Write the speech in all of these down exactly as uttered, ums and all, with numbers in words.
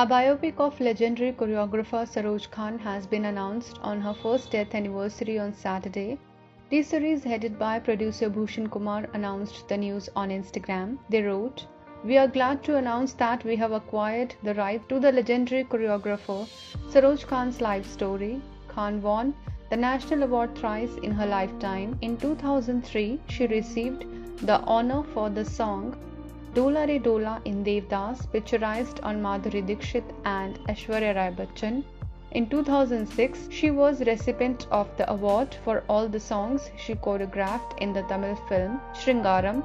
A biopic of legendary choreographer Saroj Khan has been announced on her first death anniversary on Saturday. The series, headed by producer Bhushan Kumar, announced the news on Instagram. They wrote, "We are glad to announce that we have acquired the right to the legendary choreographer Saroj Khan's life story. Khan won the National Award thrice in her lifetime. In two thousand three, she received the honor for the song Dola Re Dola in Devdas, picturized on Madhuri Dixit and Aishwarya Rai Bachchan. In two thousand six, she was recipient of the award for all the songs she choreographed in the Tamil film Shringaram.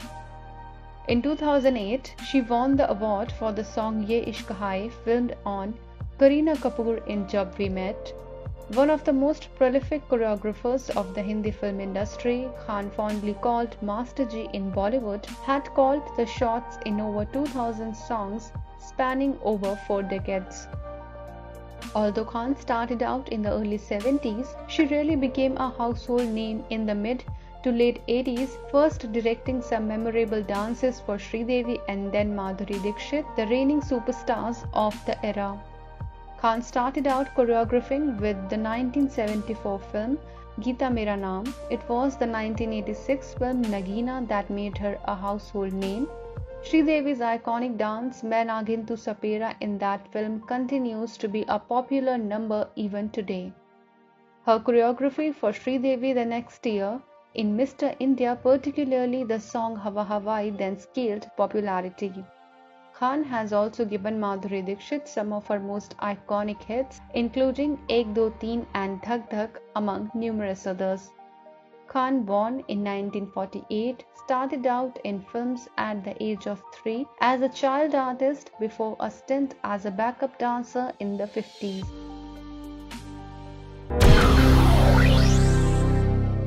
In two thousand eight, she won the award for the song Ye Ishq Hai, filmed on Kareena Kapoor in Jab We Met. One of the most prolific choreographers of the Hindi film industry, Khan, fondly called Master G in Bollywood, had called the shots in over two thousand songs spanning over four decades. Although Khan started out in the early seventies, she really became a household name in the mid to late eighties, first directing some memorable dances for Sridevi and then Madhuri Dixit, the reigning superstars of the era. Khan started out choreographing with the nineteen seventy-four film Geeta Mera Naam. It was the nineteen eighty-six film Meenagina that made her a household name. Sridevi's iconic dance Main Nagin Tu Sapera in that film continues to be a popular number even today. Her choreography for Sridevi the next year in Mr India, particularly the song Hawa Hawai, then scaled popularity. Khan has also given Madhuri Dixit some of her most iconic hits, including Ek Do Teen and Dhak Dhak, among numerous others. Khan, born in nineteen forty-eight, started out in films at the age of three as a child artist before a stint as a backup dancer in the fifties.